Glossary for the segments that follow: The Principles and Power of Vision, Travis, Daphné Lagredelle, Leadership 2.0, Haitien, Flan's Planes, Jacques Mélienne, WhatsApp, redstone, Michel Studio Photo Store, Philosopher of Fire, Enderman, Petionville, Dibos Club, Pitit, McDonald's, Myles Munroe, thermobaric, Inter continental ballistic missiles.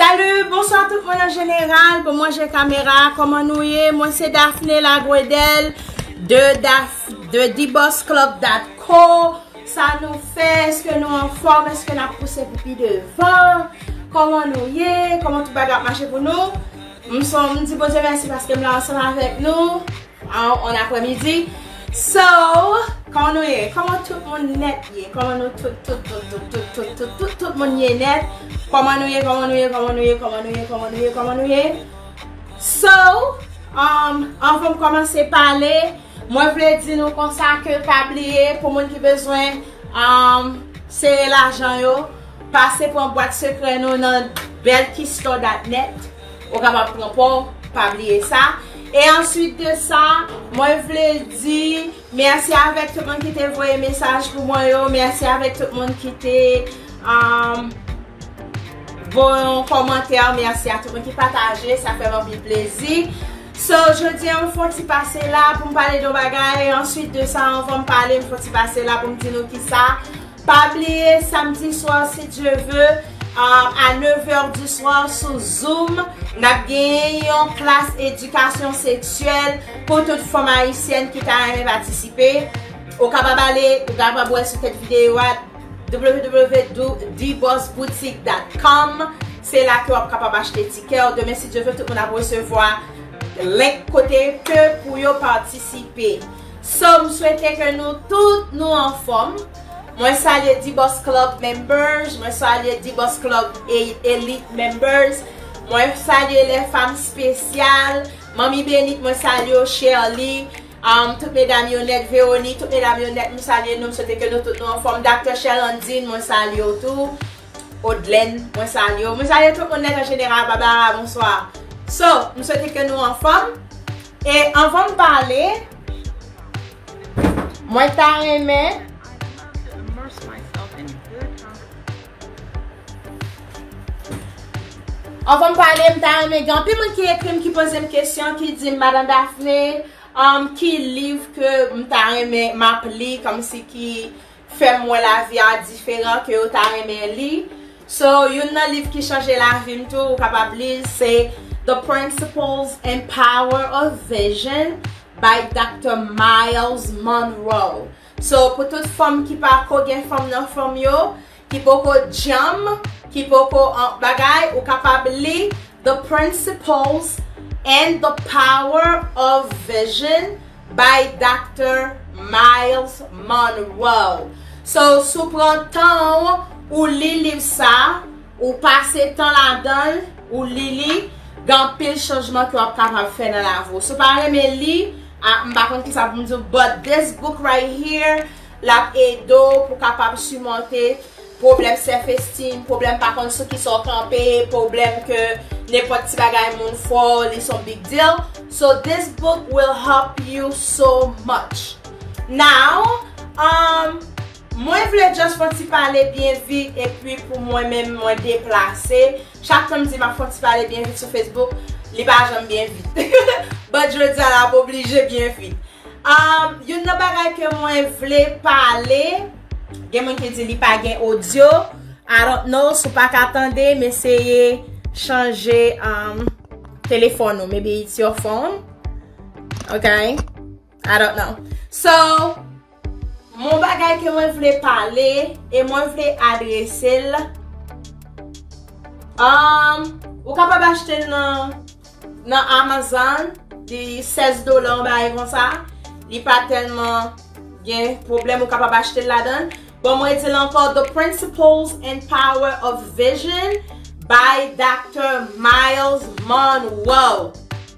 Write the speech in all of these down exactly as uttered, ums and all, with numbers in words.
Salut, bonsoir tout le monde en général. Pour moi, j'ai caméra. Comment nous y? Moi, c'est Daphné Lagredelle de, Daf, de Dibos Club point co. Ça nous fait, est-ce que nous en forme, est-ce que nous avons poussé pour plus de vingt? Comment nous y est? Comment tout va marcher pour nous? Nous sommes un petit peu de merci parce que nous sommes ensemble avec nous en, en après-midi. So, comment nous y est? Comment tout le monde net y est? Comment nous tout, tout, tout, tout, tout, tout, tout, tout, tout le monde y est net? Comment nous y est? Comment nous y est? Comment nous y est? Comment nous y est? Comment nous y est? Comment nous y est? So, um, on va commencer à parler. Moi, je voulais dire nous comme ça que publier pour les gens qui ont besoin, um, c'est l'argent. Passer pour une boîte secrète dans belkistore point net. Vous pouvez prendre pas oublier ça. Et ensuite de ça, moi je voulais dire merci avec tout le monde qui t'a envoyé un message pour moi. Merci avec tout le monde qui t'a envoyé un commentaire. Merci à tout le monde qui partage. Ça fait vraiment plaisir. So, je dis, on faut t'y passer là pour me parler de bagaille. Ensuite de ça, on va me parler. On faut t'y passer là pour me dire qui ça. Pas oublier samedi soir si Dieu veut. Um, à neuf heures du soir sur Zoom, nous avons une classe éducation sexuelle pour toute femme haïtienne qui t'a aimé participer. Au Kababale, vous pouvez voir sur cette vidéo à w w w point dibos boutik point com. C'est là que vous pouvez acheter des tickets. Demain, si Dieu veut, tout le monde va recevoir le côté que pour vous participer. So, je souhaite que nous tous nous en forme. Moi, salut Dibos Club members, moi, salut Dibos Club Elite members, moi, salut les femmes spéciales, Mami Benit, moi, salut Shirley, um, toutes mes dames honnêtes, Véronique, toutes mes dames honnêtes, moi, salut nous, c'était que nous, toutes nous en forme, Docteur Chelandine, moi, salut tout, Odlène, moi, salut, moi, salut tout honnête en général, Baba, bonsoir. So, nous, c'était que nous en forme, et on va me parler, moi, t'as aimé. On va me parler de ta amie. Puis, moi qui écrit, qui pose une question, qui dit, Madame Daphné, um, qui livre que ta amie m'appli, comme si qui fait moi la vie à différent que ta amie lit. So, you know, livre qui change la vie, tout, capable lire, c'est The Principles and Power of Vision by Doctor Myles Munroe. So, pour toute femme qui parle, qui est femme non femme, qui beaucoup jam, qui beaucoup en bagay, ou capable lire The Principles and the Power of Vision by Doctor Myles Munroe. So, sous prend temps ou li livre ça, ou passe temps là-dedans, ou li li, gan pile changement que vous capable faire dans la vie. So, par exemple, li, m'ba konn ki sa pou m'di, but this book right here, la edo pour capable surmonter problème self-esteem, problème par contre ceux qui sont campés, problème que n'importe qui bagaille moun fò, li son big deal. So this book will help you so much. Now, um, moi voulais juste pour t'y parler bien vite et puis pour moi-même moi déplacer. Chaque fois me dit ma faut t'y parler bien vite sur Facebook, les pas j'aime bien vite. But je veux dire la obligé bien vite. Um, you know bagaille que moi voulais parler. Gen moun ki di li pa gen audio. I don't know, sou pa katande, mais essayez changer um téléphone ou maybe it's your phone. Okay? I don't know. So, mon bagay que moi voulais parler et moi voulais adresser l. Um, ou capable acheter nan nan Amazon di seize dollars ba yon ça. Li pa tellement gen problème ou capable acheter là-dedans. Bon, moi dit encore The Principles and Power of Vision by Doctor Myles Munroe.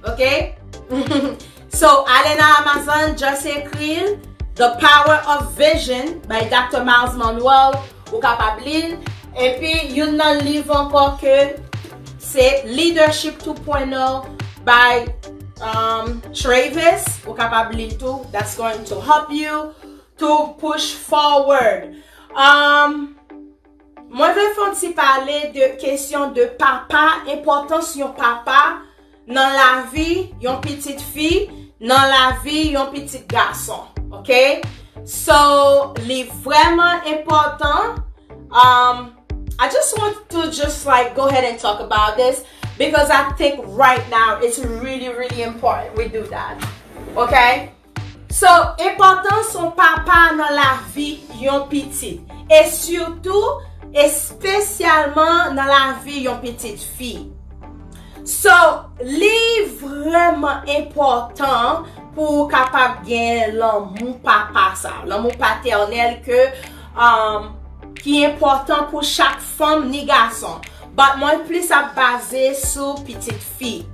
OK? So, allez dans Amazon, just écrire The Power of Vision by Doctor Myles Munroe ou capable lire. Et puis, you know livre encore que c'est Leadership two point oh by Um, Travis, ou capable lire tout. That's going to help you to push forward. Um, moi, je vais aussi parler de question de papa, importance yon papa dans la vie, yon petite fille, dans la vie, yon petit garçon. OK? So, li vraiment important. Um, I just want to just like go ahead and talk about this because I think right now it's really, really important we do that. Okay? So, important son papa nan la vi yon pitit. Et surtout, et spécialement dans la vie yon petite fille. So, li vraiment important pour capable gen l'amour papa ça, l'amour paternel que um, qui est important pour chaque femme ni garçon. But moi plus à baser sur petite fille.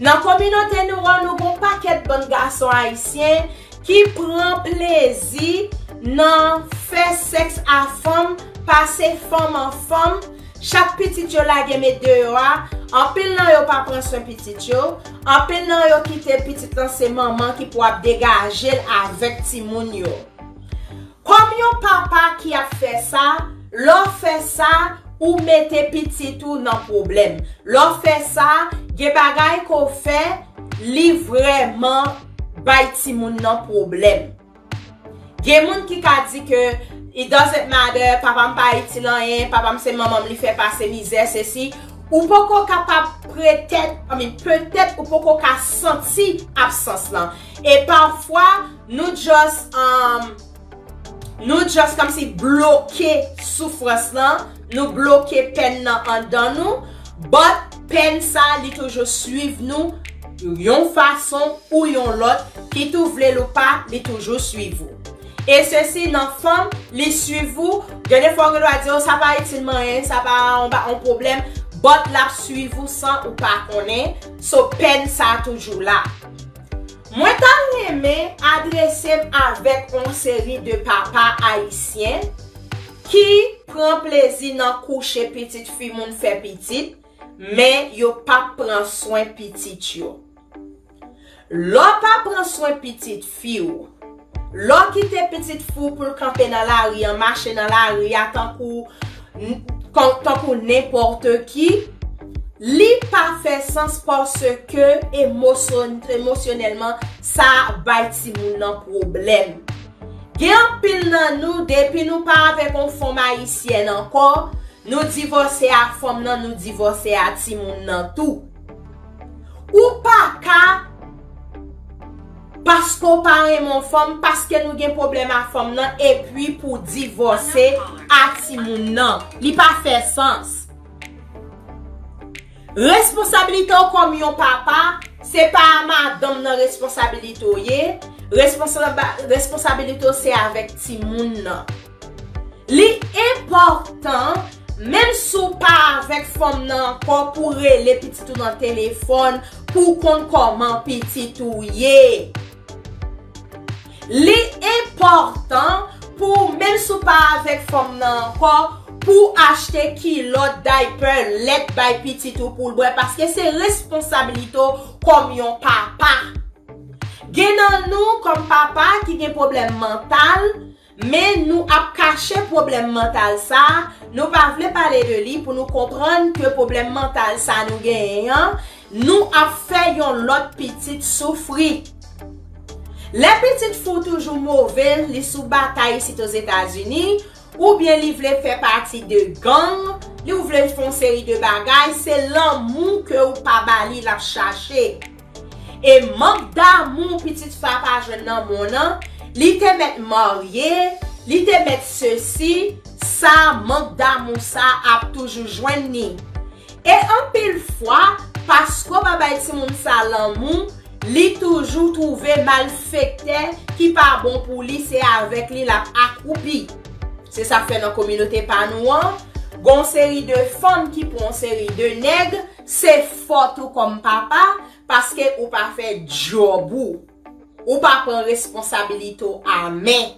Dans communauté nous nous bon paquet bon garçon haïtien qui prend plaisir dans faire sexe à femme, passer femme en femme. Chaque petit yo la gen met dehors, en pile nan yo pa pran soin petit yo, en pile nan yo kite petit nan c'est maman qui pou ap dégager avec ti moun yo. Comme yon papa qui a fait ça, l'on fait ça ou mette petit tout nan problème. L'on fait ça, gen bagay ko fait li vraiment bay ti moun nan problème. Gen moun ki ka di ke it doesn't matter, papa m pa iti lanyen, papa m se maman m li fè pase mizè, ceci. Ou poko kapap pretèt, I mean, peut-être ou poko ka senti absence lan. Et parfois, nous just, um, nous just comme si bloqué souffrance lan, nous bloqué peine nan an dan nou, but peine sa li toujou suiv nou, yon façon ou yon lot, ki tou vle lou pa, li toujou suiv ou. Et ceci, nan femme, les suivez-vous. Dernière fois que nous avons dit, ça va être une main, ça va, on va, on problème. But la suivez-vous sans ou pas connaître. So, peine ça toujours là. Moi, t'as aimé adresser avec une série de papas haïtiens qui prend plaisir dans coucher petite fille, moun fait petite, mais yo pas prend soin petite yo. L'on pas prend soin petite fille. L'on qui te petite fou pour camper dans la rue, en marcher dans la rue, tant pour n'importe qui, li pas fait sens parce que émotion, émotionnellement, ça bat si moun nan problème. Gen pile nan nou, depuis nous pas avec une femme haïtienne encore, nous divorcer à femme nan, nous divorcer à ti moun nan tout. Ou pas ka parce qu'on parle mon femme, parce que nous avons problème à femme, et puis pour divorcer à Timoun. Il n'a pas fait sens. Responsabilité comme yon papa, c'est pas madame la responsabilité. Responsabilité c'est avec Timoun. L'important, même si on pas avec femme, pour les petits tout dans le téléphone, pour qu'on comment petit tout yé. Li important pour même sou pas avec femme nan encore pour acheter kilo diaper let by petit ou pour boire parce que c'est responsabilité comme yon papa. Gen nan nous comme papa qui gen problème mental mais nous a caché problème mental ça, nous pas vle parler de lui pour nous comprendre que problème mental ça nous gagnant, nous a fait yon lot petite souffrir. Les petites fous toujours mauvaises, les sous bataille ici aux États-Unis, ou bien ils veulent faire partie de gang, ils veulent faire une série de bagages, c'est l'amour que ou pas bali la chercher. Et manque d'amour, petite papa jeune dans mon an, ils te mettent marié, ils te mettent ceci, ça manque d'amour, ça a toujours joigné. Et en pile fois, parce que papa et mon ça l'amour, li toujours trouvé malfaiteur qui pas bon pour lui, c'est avec lui la accroupi. C'est ça fait dans communauté panouan, gon série de femmes qui prend série de nègres, c'est fort tout comme papa parce que ou pas fait job ou, ou pas prend responsabilité à main,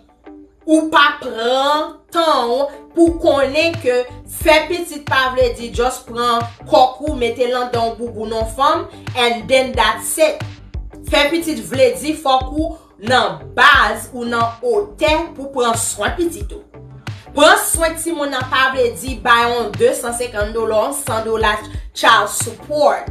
ou pas prend temps pour connaître que fait petite pa vle di just prend kokou mettez l'an dans boubou non femme and then that's it. Fè petit vle di fòk ou nan baz ou nan ote pou pran soin petit ou. Pran soin ti moun nan pa vle di bayon deux cent cinquante dollars, cent dollars child support.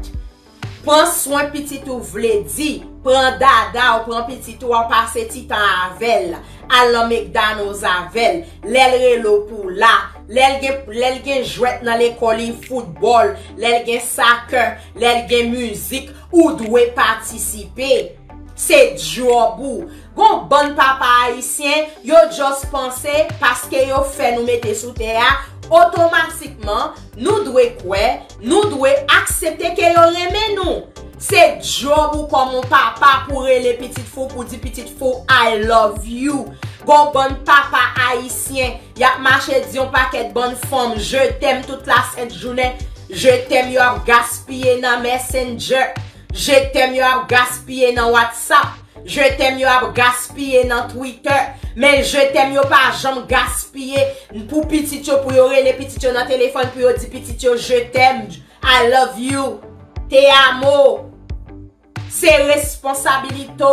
Pran soin petit ou vle di, pran dada ou pran petit ou an pase ti tan avel, al nan McDonald's avel, lèl relo pou la, Lèl gen, lèl gen jouet nan l'école, football, lèl gen soccer, lèl gen musique, ou doit participer. C'est jobou. Gon bon papa haïtien, yo just pense parce que yo fait nous mettre sous terre, automatiquement nous doit quoi? Nous doit accepter que yo remet nous. C'est job ou comme papa pour les petites fous pour dire petites fous I love you. Gon bon papa haïtien, y'a marché dion paquet bonne femme, je t'aime toute la sainte journée. Je t'aime yo gaspiller dans Messenger. Je t'aime yo ap gaspiller dans WhatsApp. Je t'aime yo ap gaspiller dans Twitter. Mais je t'aime yo pas jamais gaspiller pour petit yo pour yo les petits yo dans téléphone pour yo dire petit yo je t'aime. I love you. Te amo. C'est responsabilité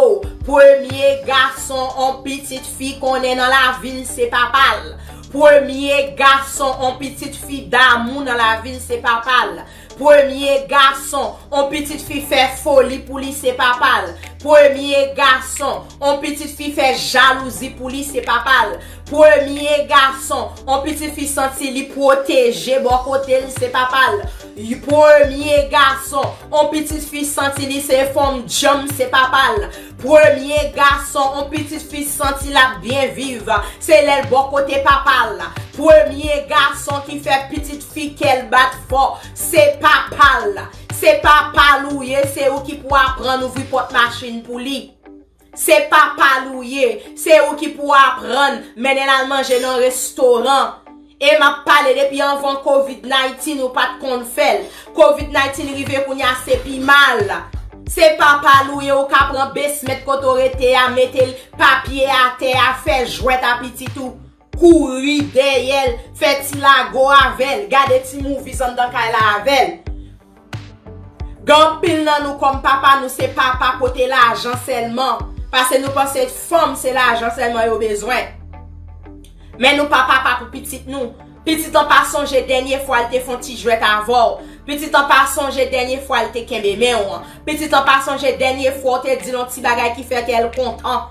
premier garçon en petite fille qu'on est dans la ville c'est papal. Premier garçon en petite fille d'amour dans la ville c'est papal. Premier garçon, on petite fille fait folie pour lui, c'est papal. Premier garçon, on petite fille fait jalousie pour lui, c'est papal. Premier garçon, on petite fille sentit lui protéger, bon côté, c'est papal. Premier garçon, on petite fille sentit lui c'est forme jump, c'est papal. Premier garçon, on petite fille sentit la bien vivre, c'est le bon côté papal. Premier garçon qui fait petite fille qu'elle bat fort, c'est papal. C'est papa louye, c'est ou qui pour apprendre ouvrir porte machine pour lui. C'est papa louye, c'est ou qui pour apprendre mener la manger dans restaurant. Et m'a parlé depuis avant covid dix-neuf ou pas de qu'on fait. covid dix-neuf rive qu'on y a c'est pi mal. C'est papa louye ou ka prend bes mettre kotorete a mettre papier à terre faire jouet à petit tout. Courir derrière, fait la go avec, garder ti movies en dans la avec. Gan pile nan nous comme papa nous c'est papa côté l'argent seulement parce que nous pensons femme c'est l'argent seulement yo besoin. Mais nous papa pas pour petite nous. Petite en pas songer dernière fois elle te font ti jouet avant. Petite en pas songer dernière fois elle te kembe men. Petite en pas songer dernière fois te dit non ti bagay qui fait qu'elle content.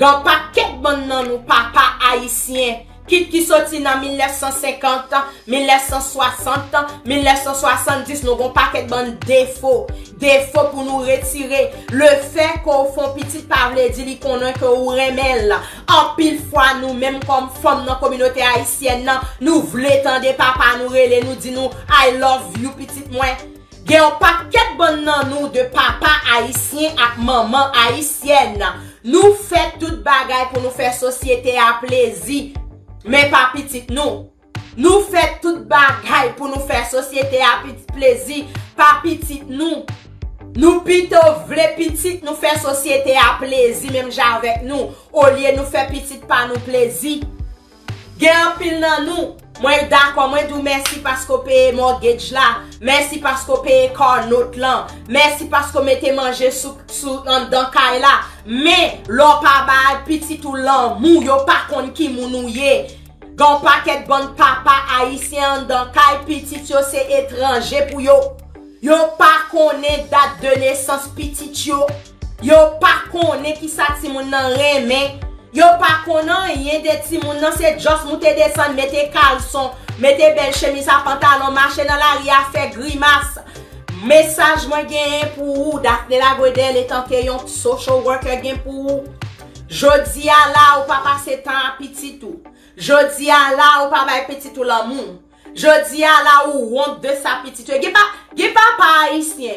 Gan paquet bon nan nous papa haïtien. Kit qui sorti dans mille neuf cent cinquante, mille neuf cent soixante, mille neuf cent soixante-dix, nous avons pas de bon défaut. Défaut pour nous retirer. Le fait qu'on fait petit parler, dit qu'on a que ou remel. En pile fois, nous-mêmes, comme femmes dans la communauté haïtienne, nous voulons tendre papa, nous relais, nous dit nous, I love you, petite moi. Gen yon paquet bon nan nous de papa haïtien ak maman haïtienne. Nous fait toute bagaille pour nous faire société à plaisir. Mais pas petite nous. Nous fait toute bagaille pour nous faire société à petit plaisir. Pas petite nous. Nous plutôt vle petite nous faire société à plaisir même j'avec avec nous. Au lieu nous faire petite pas nous plaisir. Gen pile nan nous. Moi d'accord, moi dou merci parce qu'on paye mortgage là. Merci parce qu'on paye corps notre là. Merci parce qu'on mette manger sous sous dans caille là. Mais l'on pas ba petit tout l'an mou yo pas kon ki mounouye. Gon paquet bon papa haïtien dans caille petit yo c'est étranger pour yo. Yo pas connaît date de naissance petit yo. Yo pas connaît qui ça ti moun nan remen. Yo pa konan yen de ti moun nan c'est just moun te descend mette caleçon, mette belle chemise à pantalon, marcher dans la ria fait grimace. Message moi gen pour ou Daphné Lagredelle étant que yon social worker gen pour ou. Jodi a la ou pa passe temps à petit tout. Jodi a la ou pa bay petit tout l'amour. Jodi a la ou honte de sa petite. Gen pa gen papa haïtien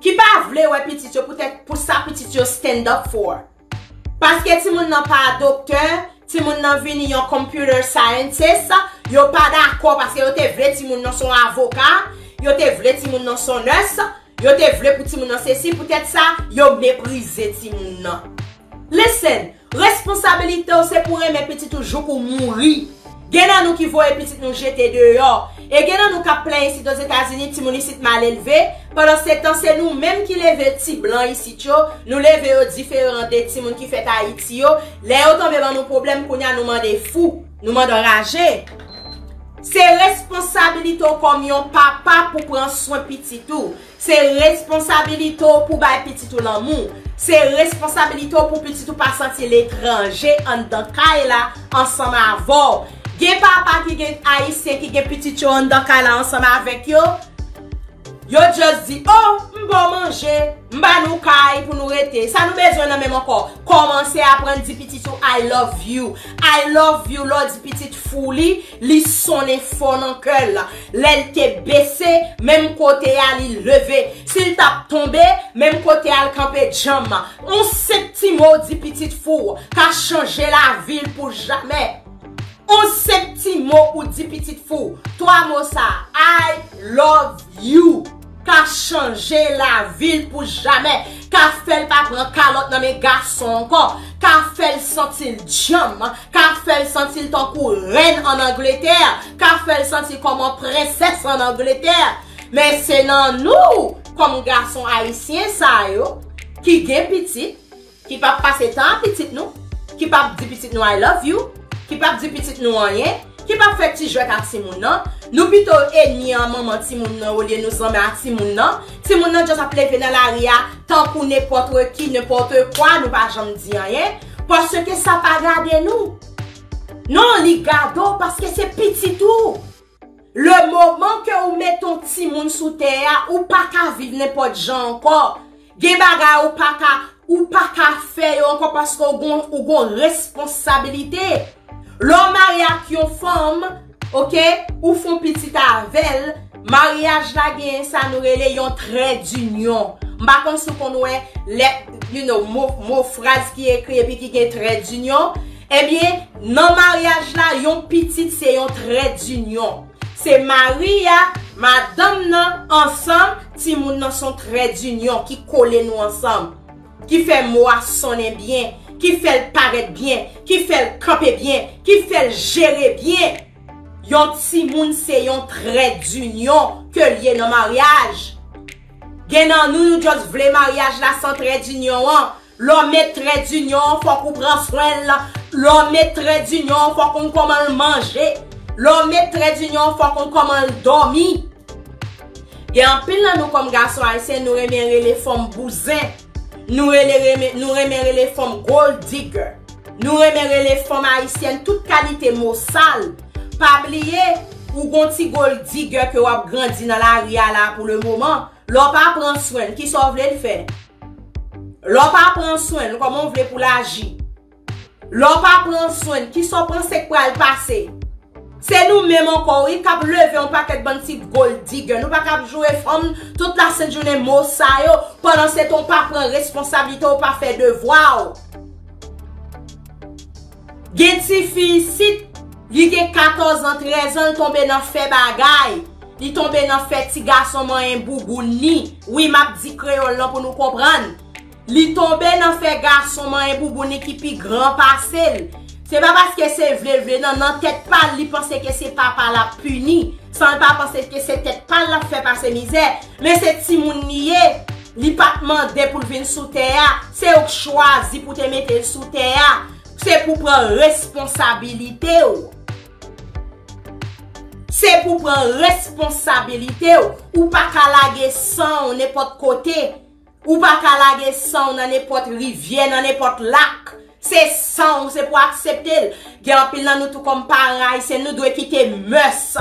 qui pa vle ouais petit yo peut-être pour sa petite yo stand up for. Parce que si moun nan pas docteur, si moun nan vini yon computer scientist, yo pas d'accord parce que yo te vle ti moun nan son avocat, yo te vle ti moun nan son nurse, yo te vle pou ti moun nan ceci, peut-être ça, yo méprise ti moun nan. Listen, responsabilité c'est pour aimer petit toujours pour mourir. Genan nou ki voye petit nou jeter dehors. Et genan nou ka plein ici aux États-Unis, ti moun ici mal élevé. Pendant ce temps, c'est nous même qui leve ti blanc ici yo, nous leve yo différent de ti moun ki fait Haïti yo. Les yo tombe dans nos problèmes qu'on a nous mande fou, nous mande enragé. C'est responsabilité comme yon papa pour prendre soin petit tout. C'est responsabilité pour bay petit tout l'amour. C'est responsabilité pour petit tout pas sentir l'étranger en dans caille là ensemble avant. Gen papa qui gen haïtien qui gen petit chon dans kala ensemble avec yo. Yo just dit oh, m'bon manger, m'ba nou kay pour nous rete. Ça nous besoin nan même encore. Commencez à prendre di petit chon I love you. I love you lord di petite fouli, li sonne fort nan cœur là. L'elle te baissé, même côté a li levé. S'il t'a tombé, même côté a campé jambe. On septime di petite fou, ka changer la ville pour jamais. On septime mot ou di petite fou. Trois mots ça. I love you. Ka changé la ville pour jamais. Ka fait pas prendre calotte dans mes garçons encore. Ka fait sentir jam. Ka fait sentir ton coup reine en Angleterre. Ka fait sentir comme une princesse en Angleterre. Mais c'est non nous comme garçon haïtien ça yo qui gen petit, qui pas passer temps petit nous, qui pas di petit nous I love you. Qui pas dit petit nous rien, qui pas fait petit jouet à Timoun non, nous plutôt ennemi en maman Timoun non, au lieu nous sommes à Timoun non, Timoun non juste appelé venir dans l'aria, tant pour n'importe qui, n'importe quoi, nous pas jamais dire rien, parce que ça pas garder nous. Non, li gado parce que c'est petit tout. Le moment que ou met ton Timoun sous terre, ou pas qu'à vivre n'importe gens encore, des bagarres ou pas qu'à ou pas qu'à faire encore parce qu'on ou gon responsabilité. L'homme mariage qui ont forme, ok, ou font petit avel, mariage la gain, ça nous relève un trait d'union. M'a comme ce qu'on ouais, les, you know, mot, mot phrase qui est écrit et puis qui est trait d'union. Eh bien, non mariage là, yon petit c'est un trait d'union. C'est Maria, madame nan, ensemble, ti moun nan son trait d'union qui colle nous ensemble, qui fait moi sonner bien. Qui fait le paraître bien, qui fait le camper bien, qui fait le gérer bien. Yon ti moun c'est yon trait d'union que lié dans mariage. Genan nous nous juste vle mariage là sans trait d'union. L'homme trait d'union faut qu'on prend soin là. L'homme trait d'union faut qu'on comment manger. L'homme trait d'union faut qu'on comment dormir. Et en pile là nous comme garçon haïtien nous remerrer les femmes bouzin. Nous remercions les femmes gold digger. Nous remercions les femmes haïtiennes, toute qualité mot sale. Pas oublier, ou gonti gold digger que vous grandi dans la ria là pour le moment. L'on pas prend soin, qui s'en voulait le faire? L'on pas prend soin, comment on voulait pour l'agir? L'on pas prend soin, qui s'en pensait quoi le passer? C'est nous-mêmes encore, qui avons levé un paquet de petites gold diggers. Nous ne pouvons pas jouer femme toute la sainte journée, Mosaïo, pendant que nous ne prenons pas responsabilité ou pas faire devoir. Gen ti fi ici, li gen quatorze ans, treize ans, tombe dans fait bagay. Li tombe dans fait ti garçon moyen boubouni. Oui, m'a dit créole pour nous comprendre. Li tombe dans fait garçon moyen boubouni qui pi grand passé. C'est pas parce que c'est vrai, vrai, non, non, tête pâle, il pense que c'est papa la puni, sans pas penser que c'est tête pâle la fait passer misère, mais c'est si moun nié, il pas demandé pour venir sous terre, c'est au choisi pour te mettre sous terre, c'est pour prendre responsabilité. C'est pour prendre responsabilité, ou pas calager sans on n'importe côté, ou pas calager sans on n'importe rivière, on n'importe lac. C'est sans, c'est pour accepter. Gen pile nan nous tout comme pareil, c'est nous doit quitter mœurs.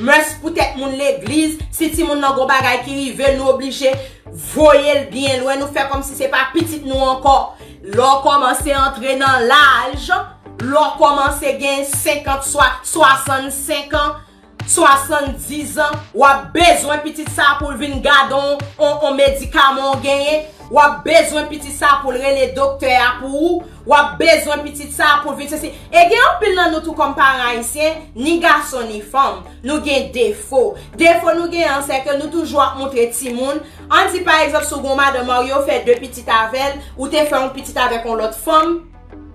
Mœurs pour tête moun l'église, si ti moun nan go bagay qui rive nous obliger voyer le bien loin, nous faire comme si c'est pas petite nous encore. L'on commence à entrer dans l'âge, l'on commence à gagner cinquante, soixante-cinq ans. soixante-dix ans, ou a besoin petit ça pour venir gadon, on, on médicament gagné, ou a besoin petit ça pour le docteur pour ou a besoin petit ça pour venir ceci. Et gen en pile nan nous tout comme parents haïtiens, ni garçon ni femme, nous gen défaut. Défaut nous gen c'est que nous toujours montrer ti moun. On dit par exemple sou gon madame Mario fait deux petites avec ou te fait un petit avec une autre femme,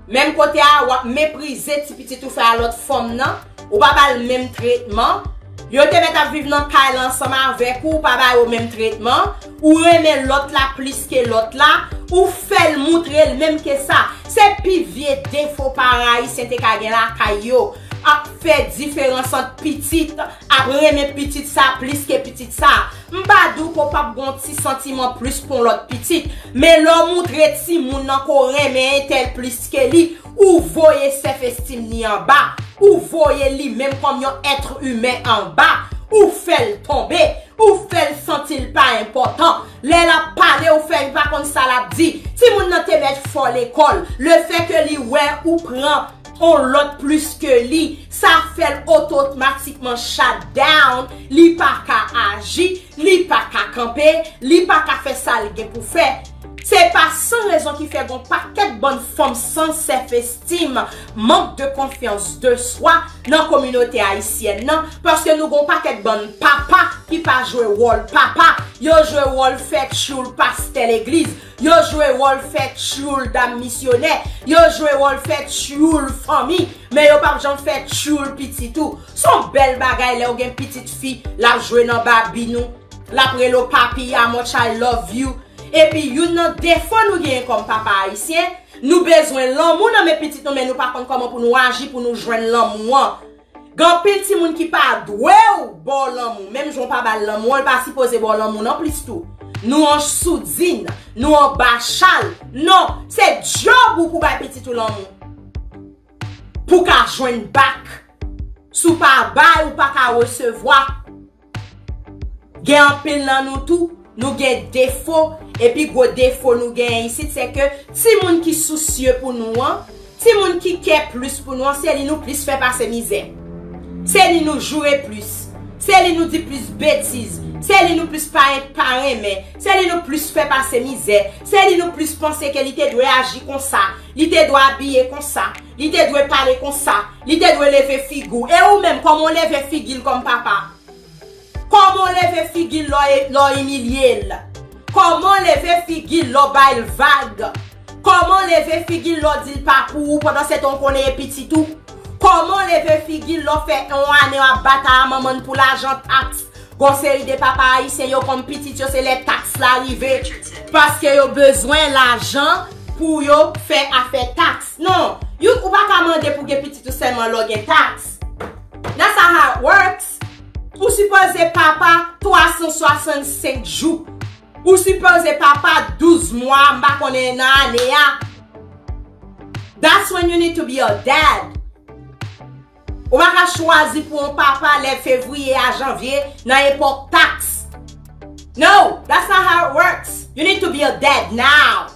même côté a mépriser ti petit tout faire l'autre femme non. Ou pas pas le même traitement. Yo te met à vivre dans caille ensemble avec ou pas pas le même traitement. Ou remet l'autre là plus que l'autre là. Ou fait le montrer le même que ça. C'est pivier défaut pareil, c'est qu'à gagner la caille yo. A fait différence entre petite, a remet petite ça plus que petite ça. M'badou qu'on pas bon petit sentiment plus pour l'autre petite, mais l'homme montrer si moun encore remet tel plus que lui ou voyez self-estime ni en bas. ou voyez lui même comme un être humain en bas, ou fait tomber, ou fait sentir pas important. Là la parler ou fait pas comme ça l'a dit. Si mon nan te mettre fort l'école, le fait que lui ouais ou prend on l'autre plus que lui, ça fait automatiquement shut down, li pas qu'à agir, li pas qu'à camper, li pas qu'à faire ça le pour faire. C'est pas sans raison qui fait bon paquet de bonnes femmes sans self-estime, manque de confiance de soi dans la communauté haïtienne, non? Parce que nous avons paquet de bonnes papa qui pas jouer rôle papa, yo jouer rôle fait choule pastel l'église, yo jouer rôle fait choule dame missionnaire, yo jouer rôle fait choule famille, mais yo pas j'en fait choule petit tout. Son belle bagaille là ou gen petite fille, la jouer dans babinou, la pré le papi à much I love you. Et puis, you know, des fois, nous gagnons comme papa haïtien, nous besoin l'amour dans mes petits, mais nous pas contre comment pour nous agir, pour nous joindre l'amour. Grand petit monde qui pas doué ou bon l'amour, même si on pas bal l'amour, on pas supposé bon l'amour, non plus tout. Nous en soudine, nous en bachal, non, c'est job ou pour bal petit tout l'amour. Pour qu'à joindre bac, sous pas bal ou pas qu'à recevoir. Gagne en pile dans nous tout. Nous gain défaut et puis gros défaut nous gain ici c'est que si moun qui soucieux pour nous, si moun qui care plus pour nous, c'est lui nous plus fait passer misère. C'est lui nous jouer plus. C'est lui nous dit plus bêtises. C'est lui nous plus pas pas aimer. C'est lui nous plus fait passer misère. C'est lui nous plus penser qu'elle était doit agir comme ça. L'idée doit habiller comme ça. L'idée doit parler comme ça. L'idée doit lever figure et ou même comme on lève figure comme papa. Comment lever figure l'on humilié? Comment lever figure l'on bail vague? Comment lever figure l'on dit pas pour pendant cette on connaît petit tout? Comment lever figure l'on fait un année à battre à maman pour l'argent taxe? Conseil de papa ici yo comme petit yo c'est les taxes l'arrivée parce que yo besoin l'argent pour yo faire affaire taxe. Non, you ou pas commander pour que petit tout seulement l'on gagne taxe. That's how it works. Ou supposez papa trois cent soixante-cinq jours. Ou supposez papa douze mois, m'a connaît nan année a. That's when you need to be a dad. Ou va choisir pour un papa les février à janvier nan époque taxe. No, that's not how it works. You need to be a dad now.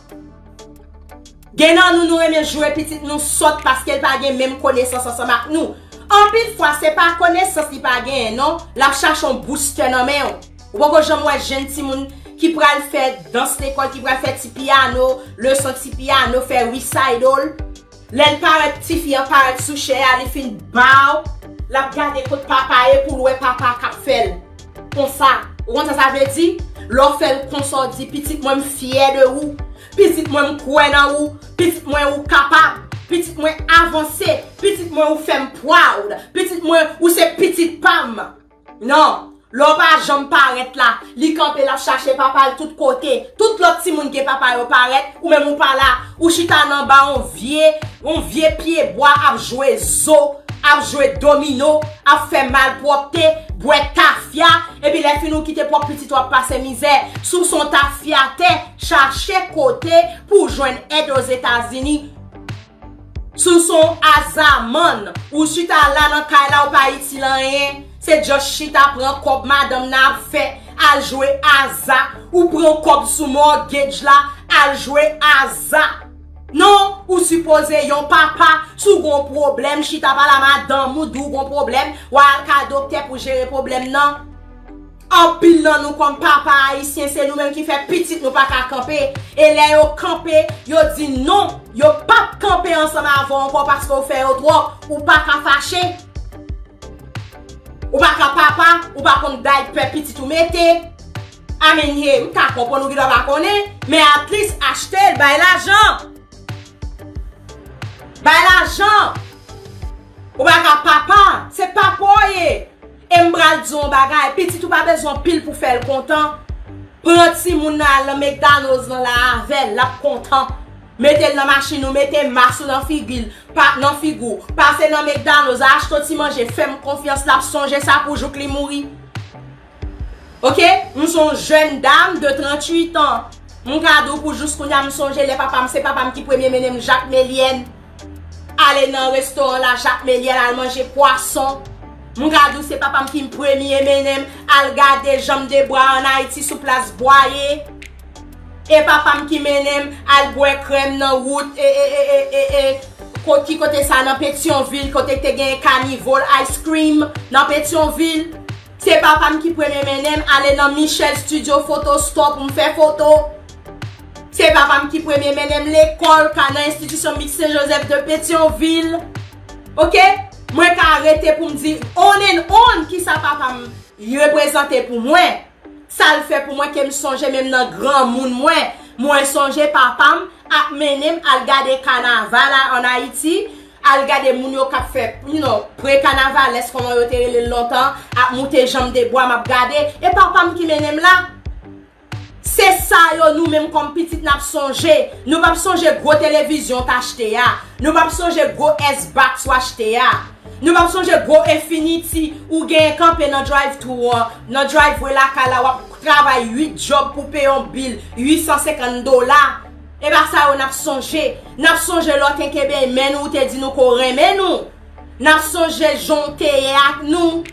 Genan nous nous aimons jouer petite nous saute parce qu'elle pas gen même connaissance ensemble avec nous. En pile fois, c'est pas connaissance qui pas gagne, non? La cherche un booster non mais on. Ou pas j'aime ouais gentil moun qui pral faire danse l'école, qui pral faire petit piano, le son petit piano faire recital. L'elle paraît petit fille paraît sous chair, elle fin bow. La garder côté papa et pour ouais papa cap fait. Comme ça, ou ça ça veut dire l'on fait consort dit petite moi fier de ou, petite moi croire dans ou, petite moi ou capable. Petite moins avancée, petite moins ou femme proud, petite moins ou c'est petite pam. Non, l'on pas j'en paraître là, li camper la chercher papa de tous côtés, tout l'autre petit monde qui papa yo paraître ou même ou pas là, ou chita nan ba on vieux, on vieux pied bois à jouer zo, à jouer domino, à faire mal propre, boire tafia et puis les filles nous quitter propre petit toi passer misère, sous son tafia te chercher côté pour joindre aide aux États-Unis. Sous son azaman, ou chita la nan kaila ou pa iti lan yen, c'est just chita pran kop madame na fait, à jouer aza, ou pran kop sous mortgage la, à jouer aza. Non, ou suppose yon papa, sou gon problème, chita pa la madame ou dou gon problème, ou al ka dokte pour gérer problème nan. En pile nan nous comme papa haïtien, c'est nous-mêmes qui fait petite nous pas qu'à camper. Et là yo camper, yo dit non, yo pas camper ensemble avant encore parce qu'on fait au droit ou pas qu'à fâcher. Ou pas qu'à papa, ou pas qu'on daille pe petite ou mettez. Amen hier, ou ka comprendre qui doit pas connaître, mais at least acheter bail l'argent. Bail l'argent. Ou pas qu'à papa, c'est pas poyer. Embral zon bagay, petit tout pas besoin pile pour faire content. Prenti moun nan McDonald's dans la avel, la content. Mettez dans machine ou mettez masse dans figure, pas dans figure. Passez dans McDonald's, achetez ti manger, fais-moi confiance là, songez ça pour jouk li mouri. OK? Nous sommes jeunes dames de trente-huit ans. Mon cadeau pour juste qu'on a me songer les papa, c'est papa qui premier menem Jacques Mélienne. aller dans un restaurant là, Jacques Méliel à manger poisson. Mon gadou, c'est papa qui me premier menem al garder jambes de bois en Haïti sous place boyer. Et papa qui menem al boire crème dans route et et et et et qui côté ça dans Petionville, côté te gagne carnival ice cream dans Petionville. C'est papa qui premier menem aller dans Michel Studio Photo Store pour me faire photo. C'est papa qui premier menem l'école dans l'institution Mik Saint Joseph de Petionville. OK? Moi qui arrêté pour me dire on est on qui ça papa représenter pour moi. Ça le fait pour moi que me songe même dans grand monde moi. Moi songe papa à menem à regarder carnaval en Haïti, à regarder moun yo ka fait you know, pré carnaval est comment yo téré longtemps à monter jambe de bois m'a regarder et papa qui menem là. C'est ça yo nous même comme petite n'a songer, nous pas songer gros télévision t'acheter ya, nous pas songer gros S-Bax ou acheter ya. Nous pas songer gros Infinity ou gagne camper dans drive through dans drive way la kala ou travail huit jobs pour payer un bill huit cent cinquante dollars. Et bah ça on n'a songer, n'a songer l'autre kebe men ou te dit nous qu'on remet nous. N'a songer jonté ak nous.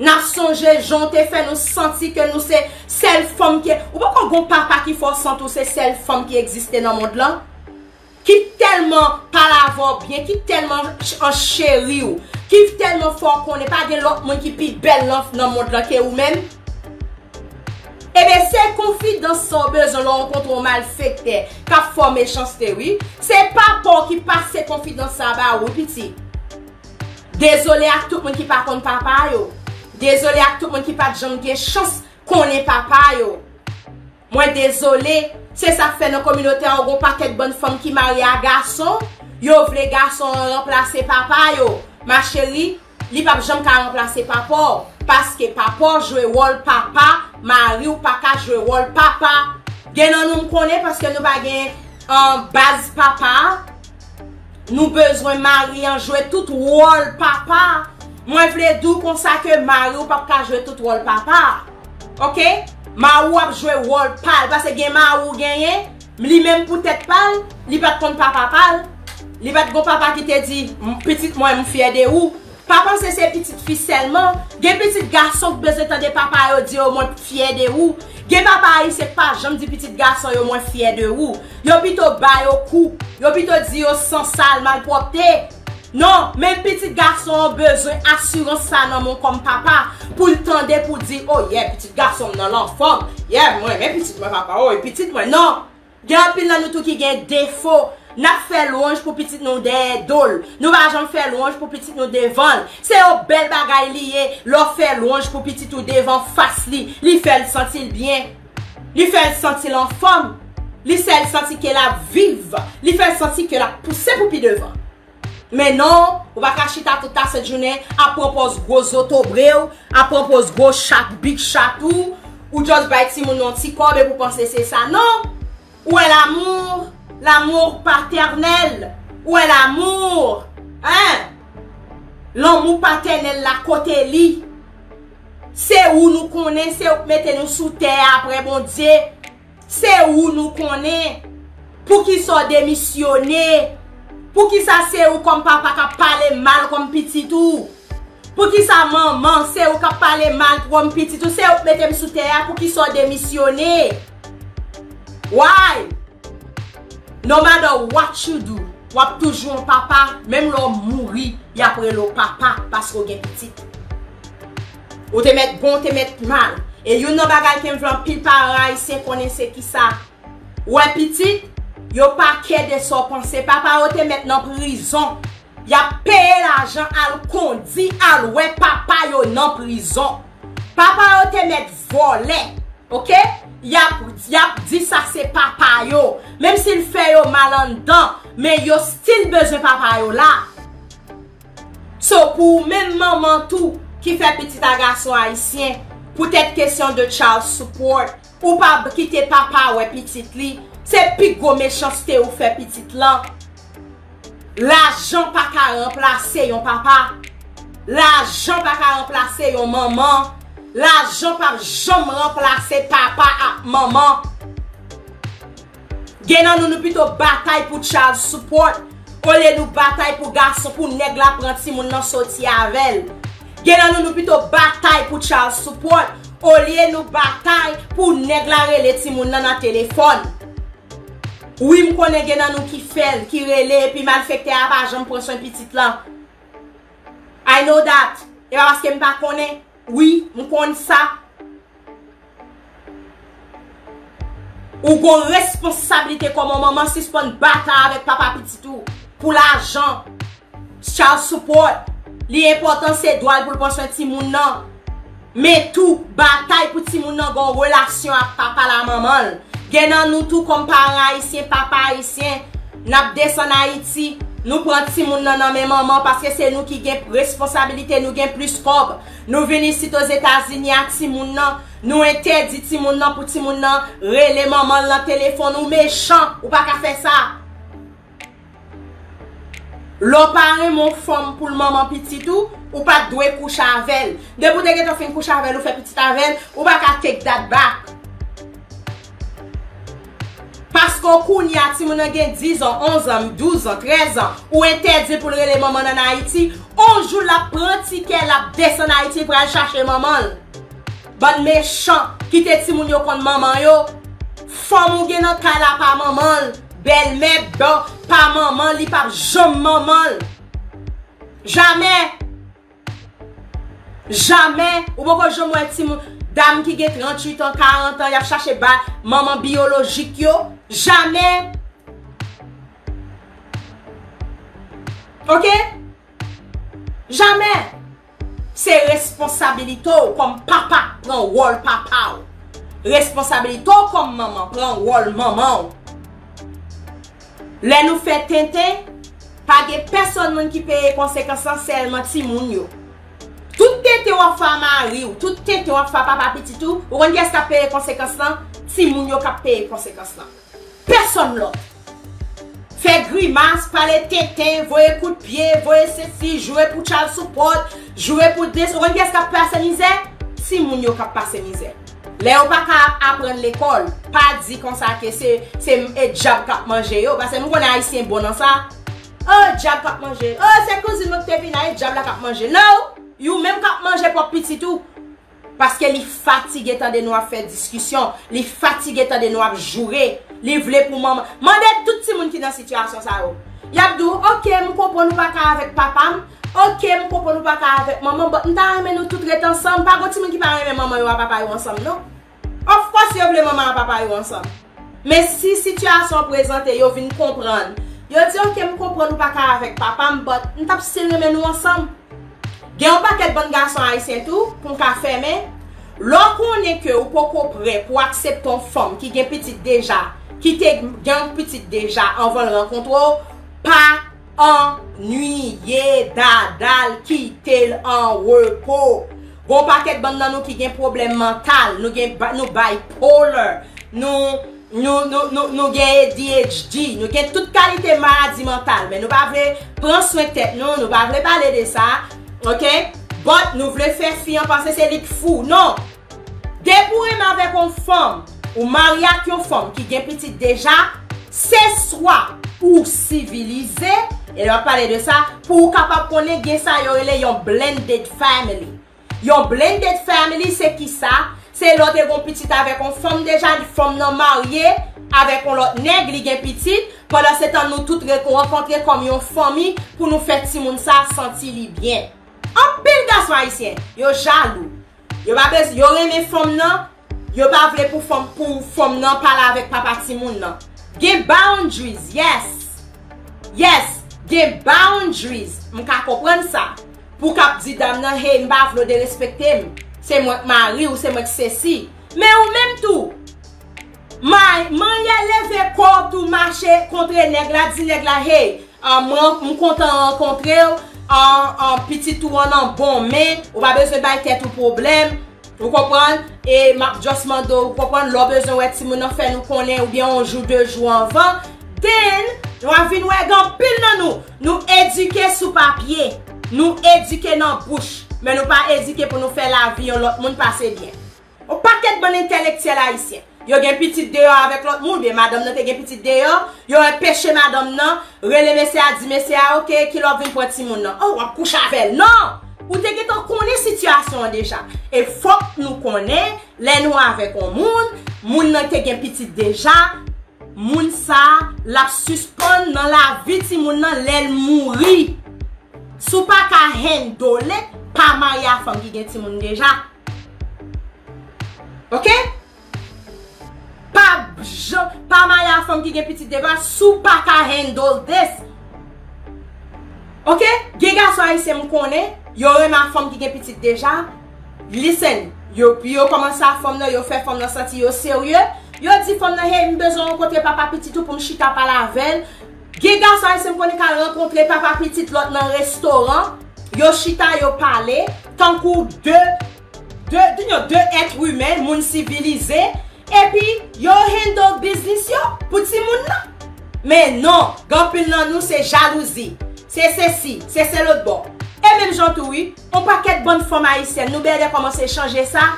N'a songer jonté fait nous sentir que nous c'est celle femme qui ou pas qu'on papa qui faut sentir c'est celle femme qui existait dans le monde là. Qui tellement palavant bien, qui tellement en chéri ou, qui tellement fort qu'on n'est pas de l'autre monde qui plus belle dans le monde là que ou même. Et bien c'est confidence sans besoin là on contre malfaiteur, qu'a forme méchanceté oui, c'est pas pour qui passe confidence ça ba ou petit. Désolé à tout le monde qui pas contre papa yo. Désolé à tout le monde qui pas jambe gain chance qu'on est papa yo. Moi désolé. C'est ça fait dans la communauté, on a un paquet de bonnes femmes qui marient à garçon. Yo vle garçon remplacer papa yo. Ma chérie, li pa jam ka remplacer papa parce que papa joue rôle papa, mari ou pa ka joue rôle papa. Gen nan nou connaît parce que nous pa gen en base papa. Nous besoin mari en jouer tout rôle papa. Moi vle dou comme ça que mari ou pa ka jouer tout rôle papa. OK? Ma ou a joué rôle pal parce que ma ou gagné, lui même peut-être pal, lui pas contre papa pal, lui pas gon papa qui te dit petite moi me fier de ou. Papa c'est ses petites filles seulement, gen petite garçon qui besoin de papa yo dit au moins fier de ou. Gen papa c'est pas jamais dit petite garçon yo moins fier de ou. Yo plutôt ba yo coup, yo plutôt dit yo sans sale mal porté. Non, même petit garçon a besoin d'assurance ça dans mon comme papa pour le tendre pour dire oh yeah petit garçon dans l'enfant yeah moi même petit moi papa oh petit moi non gars pile dans nous tout qui gagne défaut n'a fait louange pour petit nous des dol nous va jamais faire louange pour petit nous devant c'est au belle bagaille lié leur faire louange pour petit tout devant face li li fait le sentir bien li fait le sentir en forme li fait le sentir qu'elle a vive li fait le sentir qu'elle a poussé pour plus devant. Mais non, on va cacher ta toute cette journée à propos gros autobreu, à propos gros chat big chatou ou just by ti moun petit corps et vous pensez c'est ça non? Où est l'amour? L'amour paternel. Où est l'amour? Hein? L'amour paternel la côté li. C'est où nous connaît, c'est où mettez nous sous terre après bon Dieu. C'est où nous connaît pour qui soit démissionné. Pour qui ça c'est ou comme papa qui parle mal comme petit tout. Pour qui ça maman c'est ou qui parle mal comme petit tout. C'est ou mettez sous terre pour qui soit démissionné. Why? No matter what you do, ou toujours papa, même l'homme mourit, y après le papa parce qu'on est petit. Ou te mettre bon, te mettre mal. Et you know bagay qui vlan pile pareil, c'est connaissez qui ça. Ou est petit? Yo pas qu'est de son pensée. Papa ou te met en prison. Y'a payé l'argent al kondi al ouais papa yo nan prison. Papa ou te met volé. OK? Y'a y'a dit ça c'est papa yo. Même s'il fait yo mal en dedans, mais yo still besoin papa yo là. So pour même maman tout qui fait petit garçon haïtien, peut-être question de child support ou pas quitter papa ouais petite li. C'est plus gros méchanceté ou fait petite là. L'argent pas qu'à remplacer yon papa. L'argent pas qu'à remplacer yon maman. L'argent pas jamais remplacer papa à maman. Genan nous nous plutôt bataille pour child support. Au lieu de bataille pour garçon, pour nèg l'apprenti, moun nan sorti avec. Genan nou nou plutôt bataille pour Charles Support. Au lieu nous bataille pour nèg la relé ti moun nan nan téléphone. Oui, me connais genan nou qui fait, qui relé puis malfecté a pas jambe prend son petit là. I know that. Et parce que me pas connais. Oui, me connais ça. Ou gon responsabilité comme maman suspend bataille avec papa petit tout pour l'argent. Charles Support. L'important c'est droit pour penser petit moun nan. Mais tout bataille pour petit moun nan gon relation avec papa la maman. Genan nous tout comme parents haïtiens, papa haïtien, n'a descend Haïti, nous prend petit moun nan nan même maman parce que c'est nous qui gain responsabilité, nous gain plus cob. Nous venir ici aux États-Unis à petit moun nan, nous interdit petit moun nan pour petit moun nan relé maman la téléphone ou méchant ou pas ka faire ça. L'opare mon femme pour le maman petit tout ou pas doué coucher avec. De vous que tu fais coucher avec ou fait petit avec ou pas take that back. Parce qu'on connait si mon a dix ans, onze ans, douze ans, treize ans ou interdit pour les maman en Haïti, on joue la pratique la descend en Haïti pour aller chercher maman. Bon méchant qui te ti moun yo kon maman yo. Femme ou gen nan kay la pa maman. Belle-mère, bon, pas maman, li pas jamais maman. Jamais. Jamais. Ou beaucoup je moi ti dame qui a trente-huit ans, quarante ans, y a cherché ba maman biologique yo, jamais. OK? Jamais. C'est responsabilité comme papa, prend rôle papa. Responsabilité comme maman, prend rôle maman. Les nous fait tenter, pas de personne qui paye conséquences seulement ti moun yo. Tout tenter ou fa mari ou tout tenter ou fa papa petit tout, ou on qu'est-ce qu'a paye conséquences là, ti moun yo ka paye conséquences là. Personne l'autre. Fait grimace, parler tenter, voyer coup de pied, voyer ceci, jouer pour Charles Support, jouer pour des, ou on qu'est-ce qu'a passer misère, ti moun yo ka passer misère. Les ou pas qu'à apprendre l'école, pas dit comme ça que c'est c'est job qu'a manger yo parce que nous on est haïtien bon dans ça. Oh job qu'a manger. Oh c'est cousine moi qui te vient job la qu'a manger. Non, you même qu'a manger pour petit tout parce que il fatigué tant de nous à faire discussion, il fatigué tant de nous à jouer, il veut pour maman. Mandez tout ti moun qui dans situation ça yo. Y'a dou OK, me comprend nous pas qu'à avec papa. OK, je comprends nous pas avec maman, mais nous nous toutes ensemble, pas grand monde qui parle avec maman et papa ensemble, non? Of course, vous voulez maman et papa ensemble. Mais si situation présente, vous venez comprendre. Vous dites OK, je comprends nous pas avec papa, mais nous t'abstenons nous ensemble. Gagne un paquet de bon garçon haïtien tout pour fermer. Lorsqu'on est que ou pas prêt pour accepter une femme qui gagne petite déjà, qui gagne petite déjà, on va le rencontrer pas ennuyé dadal qui tel en repos. Bon paquet bande nan nou qui gen problème mental, nous gen nous bipolar, nous nous nous nous nou gen A D H D, nous gen toute qualité maladie mentale, mais nous pas vle prendre soin tête nous, nous pas vle parler de ça. OK? But nous vle faire fi en penser c'est lit fou. Non. Dépouiller avec une femme ou marier avec une femme qui gen petite déjà, c'est soit ou civilisé. Et on va parler de ça pour capable connaître bien ça yo relé yon blended family. Yon blended family c'est qui ça? C'est l'autre gon petite avec une femme déjà, une femme non mariée avec un autre nègre li gen petite. Pendant ce temps nous toutes rencontrer comme une famille pour nous faire ti moun ça sentir li bien. En pile garçon haïtien, yo jaloux. Yo pas bes yo reme femme nan, yo pas vle pour femme pour femme nan parler avec papa ti moun nan. Gen boundaries, yes. Yes. Des boundaries, je comprends ça. Pour que dit dame nan hey, m'ba vle de respecter m. C'est moi qui mari ou c'est moi qui ceci. Mais ou même tout. Mai, man y'a levé corps tout marcher contre nèg la di nèg la hey, en mon content rencontrer en petit tout en bon mais ou pas besoin bay tête ou problème. Vous comprenez et m'a just mando, vous comprenez l'on besoin ouais ti moun nan fait nous connaît ou bien on joue deux jours avant. Then nous avons vu pile dans nous. Nous éduquer sous papier. Nous éduquer dans la bouche. Mais nous pas éduquer pour nous faire la vie. L'autre monde passe bien. Au paquet de bon intellectuel haïtien. Yo gen petit dehors avec l'autre monde, madame nan te gen petit dehors, yo empêché madame nan, relever c'est à dire monsieur OK, qui l'a vinn pour ti moun nan. Oh, on couche avec. Non, ou te gen ton connait situation déjà. Et faut que nous connait les nous avec on monde, moun nan te gen petit déjà, moun sa la suspend dans la vie ti moun nan l'elle mouri. Sou pa ka handle pa maria femme qui gen ti moun déjà. OK? Pas pas mal à femme qui gen petit débat sous pas ka handle this. OK? Gen garçon haïtien me connaît, yo ma femme qui gen petit déjà. Listen, yo yo commence à femme là, yo fait femme là senti yo sérieux. Yo dit femme là hey, me besoin rencontrer papa petit tout pour me chita par la veille. Gen garçon haïtien me connaît ka rencontrer papa petit l'autre dans restaurant, yo chita yo parler, tant coup deux Deux, deux, deux êtres humains, moun civilisé, et puis yo handle business yo pour ti moun nan. Mais non, gampil nan nous c'est jalousie, c'est ceci, c'est c'est l'autre bon. Et même gens tout oui, on paquet bonne femme haïtienne, nous belle commencer changer ça.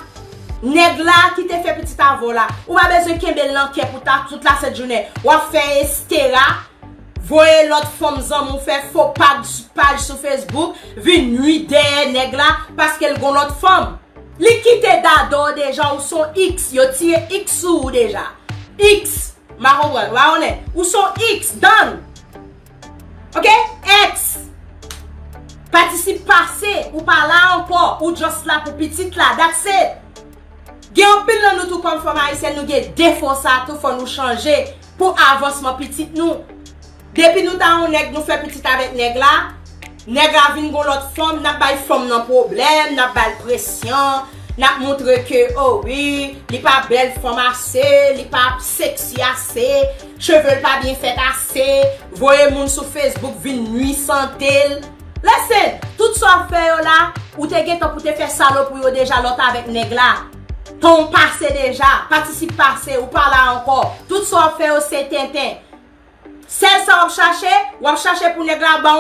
Nèg la qui te fait petit avou là, ou pas besoin kembel l'enquête pour ta toute la cette journée. Ou fait estera, voyez l'autre femme zan moun fait faux page page sur Facebook, vinn nuit derrière nèg la parce qu'elle gon l'autre femme. Li kite dado déjà ou son X, yo tire X ou déjà. X, marron ouais, on est. Ou son X, donne. OK? X. Participe passé ou pas là encore ou just là pour petite là, that's it. Gè on pile dans nous tout comme femme haïtienne, nous gè défaut ça tout faut nous changer pour avancement petite nous. Depuis nous ta on nèg nous fait petite avec nèg là. Nèg a vinn gon l'autre femme, n'a bay femme nan problème, n'a bay pression, n'a montre que oh oui, li pas belle femme assez, li pas sexy assez, cheveux pas bien fait assez, voyez moun sur Facebook vinn nuit santel. Laissez tout ça faire là, ou te gen temps pour te faire salope ou déjà l'autre avec nèg là. Ton passé déjà, participe passé ou pas là encore. Tout ça faire c'est tintin. Celle ça on cherche, on cherche pour nèg là ba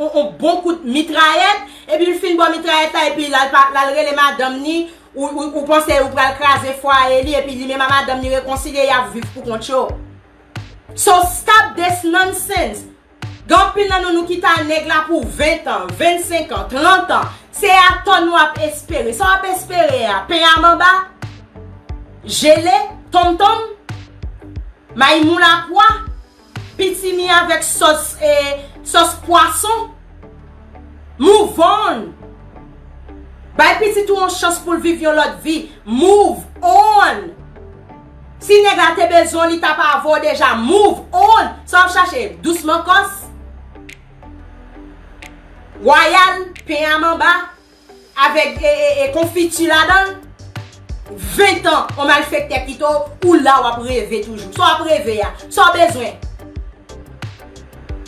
on bon coup de mitraillette et puis il fin bon mitraillette et puis la la relé madame ni ou ou pensez ou pral craser foyer li et puis lui même madame ni réconcilier y a vivre pour compte yo. So stop this nonsense. Gampil nan nou nou kita nèg là pour vingt ans, vingt-cinq ans, trente ans. C'est à ton nou ap espérer. Ça ap espérer à payer en bas. Gelé, tom tom. Maïmou la poix. Petit mi avec sauce et sauce poisson. Move on. Bay petit tout on chance pour vivre l'autre vie. Move on. Si nèg a te besoin, li t'a pas avoir déjà. Move on. Sans chercher doucement cos. Royal, pain en bas avec et confiture là-dedans. vingt ans, on mal fait tes pito ou là on rêver toujours. Soit rêver a, soit besoin.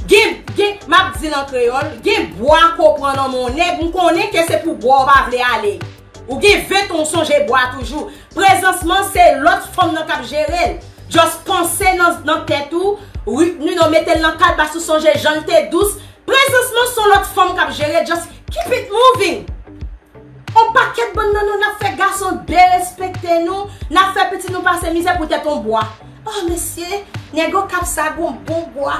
Gé, gé, m'a dit dans créole, gé bois qu'on prend dans mon nèg, on connaît que c'est pour boire, pas vle aller. Ou gé vingt on songe boire toujours. Présentement, c'est l'autre femme dans cap gérer. Just penser dans dans tête ou, oui, nous nous mettons dans cadre parce que songe jante douce. Présentement, son l'autre femme cap gérer, just keep it moving. On paquet bon non on a fait garçon bien respecter nous, n'a fait petit nous passer misère pour tête on bois. Oh monsieur, négo cap ça bon bon bois.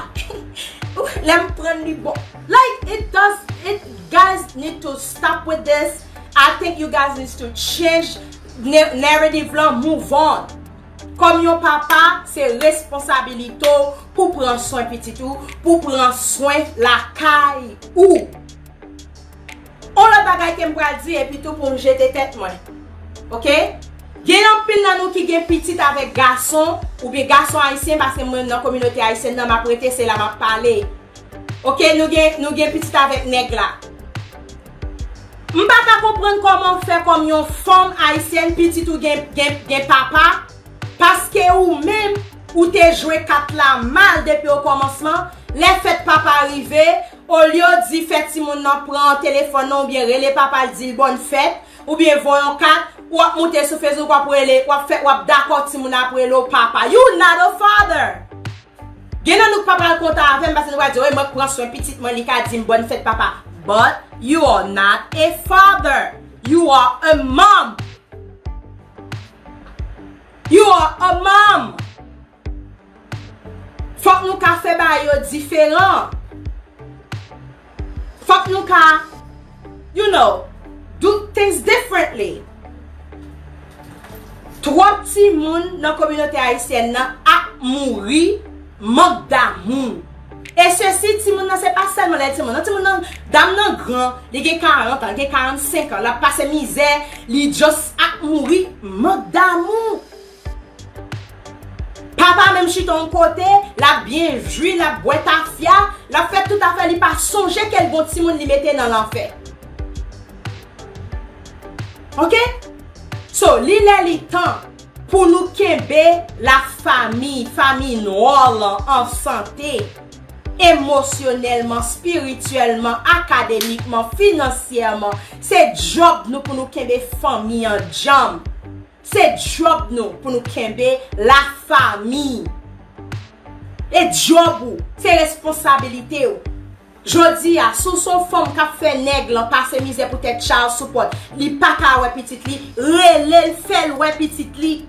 Let me prendre the ball. Like it does, it guys need to stop with this. I think you guys need to change narrative là, move on. Comme yon papa, c'est responsabilité pour prendre soin petit tout, pour prendre soin la caille ou. On le bagay que m'bra di et puis tout pour jeter tête moi. OK? Gen an pil nan nou ki gen petit avec garçon ou bien garçon haïtien parce que moi dans communauté haïtienne nan m'a prêté c'est là m'a parler. OK, nous gen nous gen petit avec nèg là. M'pa ka comprendre comment faire comme une femme haïtienne petit ou gen gen gen papa parce que ou même ou t'es joué quatre la mal depuis au commencement, les fêtes papa arrivé, au lieu di fête si mon nan prend téléphone non bien relé papa dit bonne fête ou bien voyons quatre ou ap monter sur Facebook ou ap rele ou ap fait ou ap d'accord ti moun ap rele papa you not a father. Gen nou papa konta avèm parce nou va dire moi prend soin petit man li ka di bonne fête papa but you are not a father, you are a mom. You are a mom. Faut que nous fassions des choses différentes. Faut que nous fassions, you know, do things differently. Trois petits moun dans la communauté haïtienne a mouru, manque d'amour. Et ceci, ce n'est pas seulement les petits moun. Les petits moun sont grands, ils ont quarante ans, ils ont quarante-cinq ans, ils ont passé misère, ils ont juste mouru, manque d'amour. Papa même si ton côté, la bien joué, la boîte à fia, la fait tout à fait, il pas songer quel bon petit moun il mettait dans l'enfer. Ok? So, il est temps pour nous kembe la famille, famille noire en santé, émotionnellement, spirituellement, académiquement, financièrement. C'est job nous pour nous kembe famille en jam. C'est job nous pour nous kembe la famille. Et job c'est responsabilité. Jodi a sous son femme ka fait nèg lan passer misère pour tête Charles support. Li pa ka wè petite li, relèl fèl wè petite li.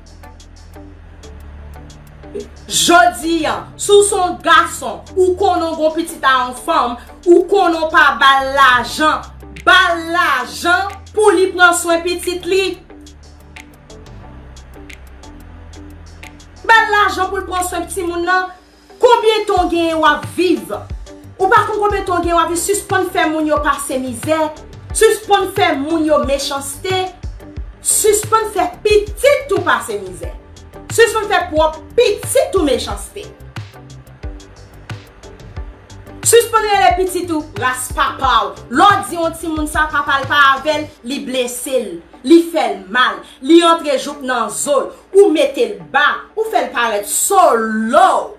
Jodi a sous son garçon ou konon gon petite a en femme ou konon pa bal l'argent, bal l'argent pour li prendre soin petite li. Bal l'argent pour prendre soin petit moun nan. Combien ton gagne ou a vivre? Ou pas qu'on peut ton gars ou suspendre faire moun yo par ses misères, suspendre faire moun yo méchanceté, suspendre faire petit tout par ses misères, suspendre faire propre petit tout méchanceté, suspendre les petits tout ras papa. L'autre dit on ti moun sa pa parle pas avec li blessé, li fait mal, li entre jouk nan zone ou mettez le bas, ou fait paraître solo.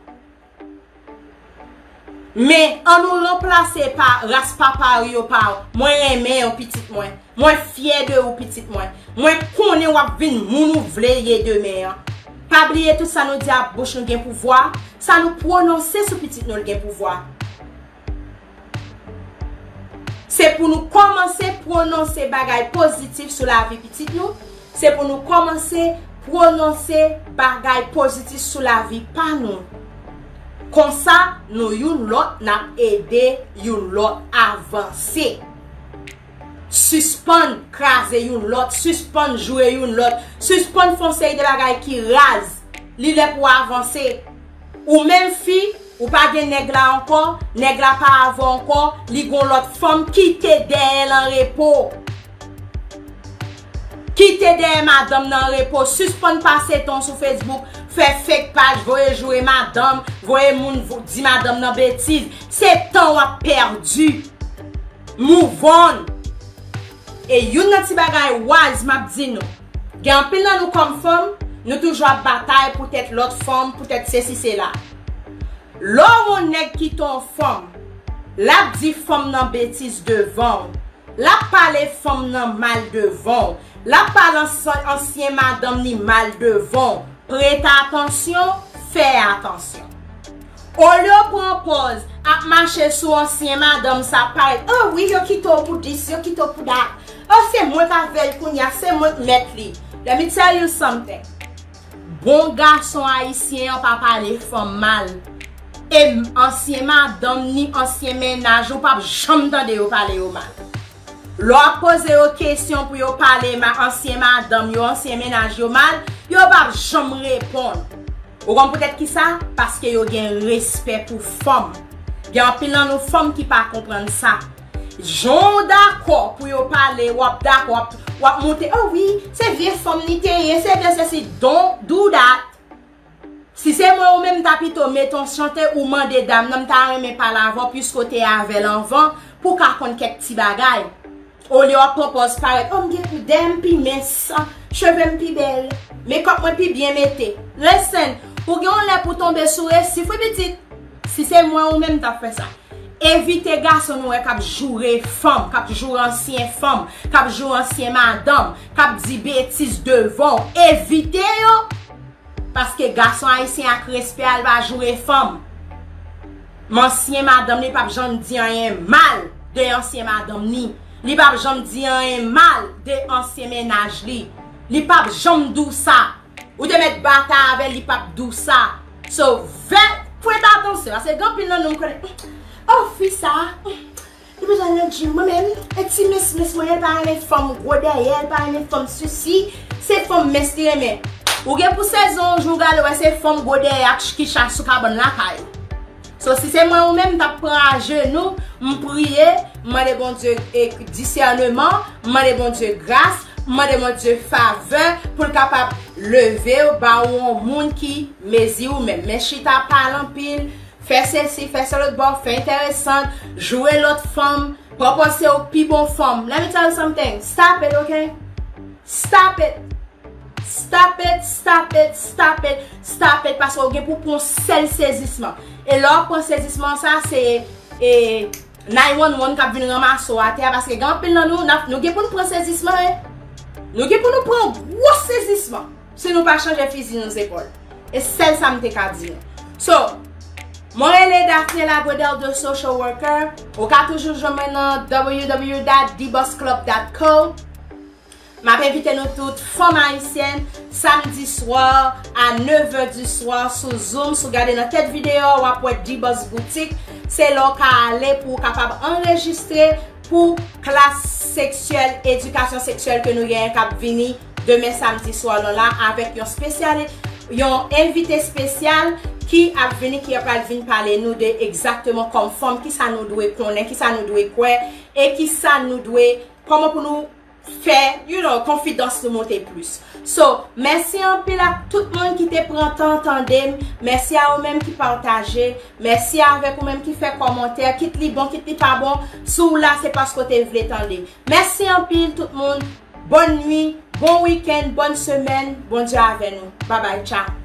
Mais on nous remplace par ras papa ou par moins aimé ou petit moins, moins fier de ou petit moins, moins connaît ou vin moun ou vleye de mer. Pas oublier tout ça nous dit à bouche nous gen pouvoir, ça nous prononcer sous petit nous gen pouvoir. C'est pour nous commencer prononcer bagay positif sur la vie petit nous, c'est pour nous commencer prononcer bagay positif sur la vie pas nous. Comme ça, nous yon lot n'a aidé yon lot avancer. Suspend craser yon lot, suspend jouer yon lot, suspend foncer de bagay qui rase. Li lè pour avancer. Ou même fille, ou pas gen nèg la encore, nèg la pas avant encore, li gon lot femme qui t'aide elle en repos. Qui t'aide madame en repos, suspend passer ton sur Facebook. Fait fake page, voyez jouer madame, voyez moun dit madame nan bêtise. C'est temps à perdu. Move on. Et yon nan ti bagay wise m'a dit nous. Gen pile nan nou comme femme, nous toujours à bataille pour être l'autre femme, pour être ceci cela. L'on nèg ki ton femme, la dit femme nan bêtise devant, la parler femme nan mal devant, la parler ancien madame ni mal devant. Prête attention, fais attention. On leur propose à marcher sur ancien madame, ça paraît. Oh oui, yo quitte pour dix, yo quitte pour da. Oh, c'est moi qui avais le kounya, c'est moi qui mette li. Let me tell you something. Bon garçon haïtien, on pas parler femme mal. Et ancien madame, ni ancien ménage, on pas jamais entendre yo parler au mal. Leur poser aux questions pour yo parler ma ancien madame, yo ancien ménage yo mal. Yo pas jamais répondre. Ou kon peut-être qui ça parce que yo gen respect pour femme. Gen pile nan nou femme qui pas comprendre ça. Jon d'accord pour yo parler ou d'accord ou monter. Oh oui, c'est vieille femme ni rien, c'est bien ceci. Don't do that. Si c'est moi ou même tapito mettons chanter ou mandé dame nan ta remen pas l'avant puisque t'es avec l'enfant pour ka konn quelques petits bagages. On leur propose pareil. Oh m'gen pou dem pi mince, cheveux pi belle. Mais quand moi puis bien mettez, listen, pour qu'on l'a pour tomber sur elle, si vous petite, si c'est moi ou même t'as fait ça, évitez garçon ou cap jouer femme, cap jouer ancien femme, cap jouer ancien madame, cap dit bêtise devant, évitez yo, parce que garçon haïtien a respect elle va jouer femme. Ancien madame n'est pas jamais dit rien mal de ancien madame ni, n'est pas jamais dit rien mal de ancien ménage li. Li pap jom dou sa. Ou te met bata avec l'ipap douça. So, point d'attention. Parce que quand on nous connaît, oh, fille, ça, il peut aller au gym moi-même. Et si Miss Miss Moyen parle de femme gros derrière, parle de femme ceci, c'est femme mestre, mais. Ou bien pour saison, je vous regarde, c'est femme gros derrière qui chasse sous cabane la caille. So, si c'est moi ou même, t'as pris à genoux, m'prier, m'en de bon Dieu discernement, m'en de bon Dieu grâce. Mande mon Dieu faveur pour capable lever ou ba ou moun ki mezi ou même mais chita parlant pile faire ceci faire ça l'autre bon faire intéressant jouer l'autre femme proposer au plus bon femme. Let me tell you something. Stop it, okay? Stop it. Stop it, stop it, stop it, stop it parce que pour prendre seul saisissement. Et là pour saisissement ça c'est et nine one one qui vient ramasser à terre parce que grand pile dans nous nous gagne pour prendre saisissement. Nous qui pour nous prendre un gros saisissement si nous pas changer physique dans nos épaules. Et c'est ça que je dis. So, moi je Daphné Lagredelle de Social Worker. Vous pouvez toujours joindre w w w dot dibos club dot co. Je invite nous toutes, femmes haïtiennes, samedi soir à neuf heures du soir sur Zoom. Si vous regardez notre vidéo, vous avez Dibos boutik. C'est là qu'on aller pour capable enregistrer pour classe sexuelle, éducation sexuelle que nous avons cap venir demain samedi soir là avec un spécial, un invité spécial qui a venu qui a venir parler nous de exactement comme femme qui ça nous doit connaître, qui ça nous doit croire et qui ça nous doit comment pour nous faire, you know, confidence nous monter plus. So, merci en pile à tout le monde qui te prend temps tandem, merci à vous-même qui partagez, merci à avec vous-même qui fait commentaire, qui te lit bon, qui te lit pas bon, sous là c'est parce que vous voulez tendre. Merci en pile tout le monde, bonne nuit, bon week-end, bonne semaine, bon Dieu avec nous. Bye bye, ciao.